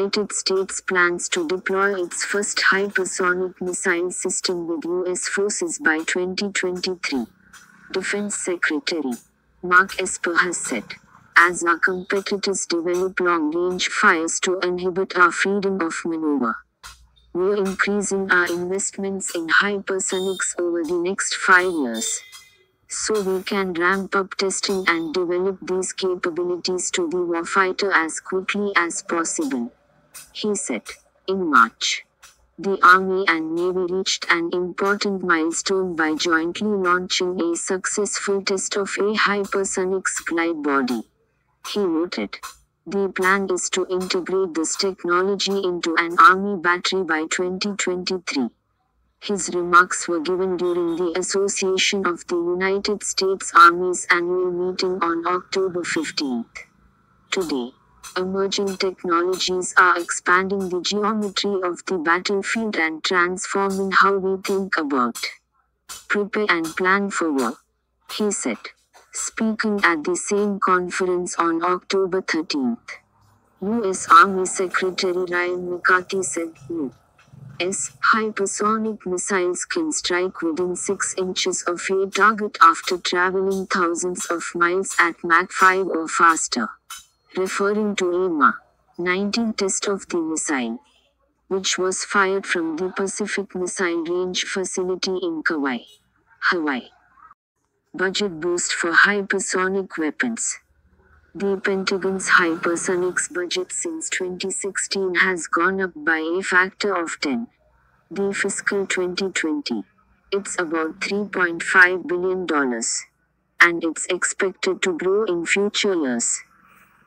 United States plans to deploy its first hypersonic missile system with U.S. forces by 2023, Defense Secretary Mark Esper has said, as our competitors develop long-range fires to inhibit our freedom of maneuver. We're increasing our investments in hypersonics over the next 5 years, so we can ramp up testing and develop these capabilities to the warfighter as quickly as possible, he said. In March, the Army and Navy reached an important milestone by jointly launching a successful test of a hypersonics glide body, he noted. The plan is to integrate this technology into an Army battery by 2023. His remarks were given during the Association of the United States Army's annual meeting on October 15. Today, emerging technologies are expanding the geometry of the battlefield and transforming how we think about, prepare and plan for war, he said, speaking at the same conference on October 13. U.S. Army Secretary Ryan McCarthy said, U.S. hypersonic missiles can strike within 6 inches of a target after traveling thousands of miles at Mach 5 or faster, referring to AMA 19 test of the missile, which was fired from the Pacific Missile Range Facility in Kauai, Hawaii. Budget boost for hypersonic weapons. The Pentagon's hypersonics budget since 2016 has gone up by a factor of 10. The fiscal 2020, it's about $3.5 billion, and it's expected to grow in future years.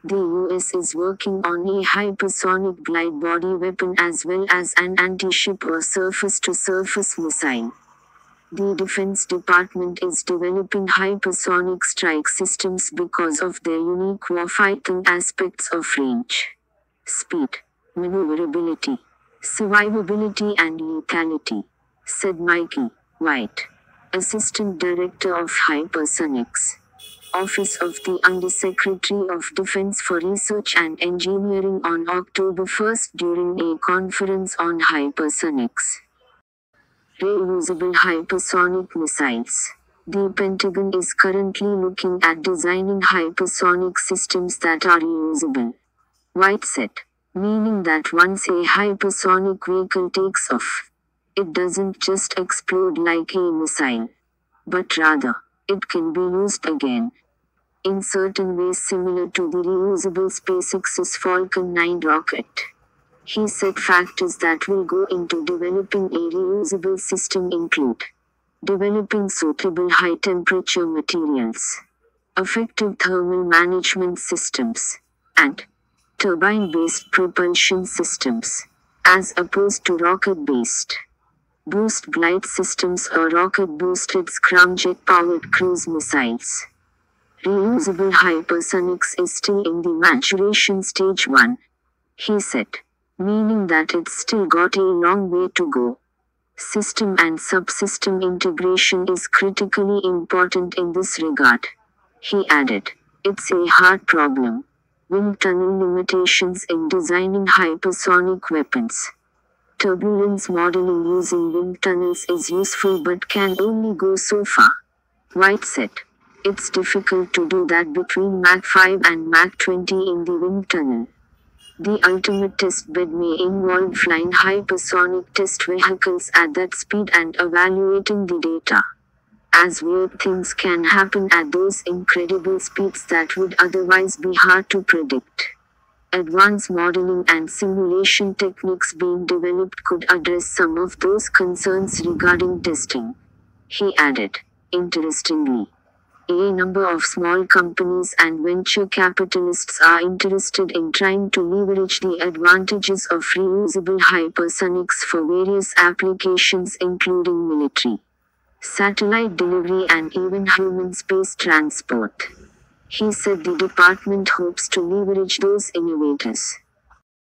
The U.S. is working on a hypersonic glide body weapon as well as an anti-ship or surface-to-surface missile. The Defense Department is developing hypersonic strike systems because of their unique warfighting aspects of range, speed, maneuverability, survivability and lethality, said Mikey White, Assistant Director of Hypersonics, Office of the Undersecretary of Defense for Research and Engineering on October 1st during a conference on hypersonics. Reusable hypersonic missiles. The Pentagon is currently looking at designing hypersonic systems that are reusable, White said, meaning that once a hypersonic vehicle takes off, it doesn't just explode like a missile, but rather, it can be used again, in certain ways similar to the reusable SpaceX's Falcon 9 rocket. He said factors that will go into developing a reusable system include developing suitable high-temperature materials, effective thermal management systems, and turbine-based propulsion systems, as opposed to rocket-based boost glide systems or rocket-boosted scramjet-powered cruise missiles. Reusable hypersonics is still in the maturation stage 1, he said, meaning that it's still got a long way to go. System and subsystem integration is critically important in this regard, he added. It's a hard problem, wind tunnel limitations in designing hypersonic weapons. Turbulence modeling using wind tunnels is useful but can only go so far, White said. It's difficult to do that between Mach 5 and Mach 20 in the wind tunnel. The ultimate test bed may involve flying hypersonic test vehicles at that speed and evaluating the data, as weird things can happen at those incredible speeds that would otherwise be hard to predict. Advanced modeling and simulation techniques being developed could address some of those concerns regarding testing, he added. Interestingly, a number of small companies and venture capitalists are interested in trying to leverage the advantages of reusable hypersonics for various applications including military, satellite delivery and even human space transport. He said the department hopes to leverage those innovators.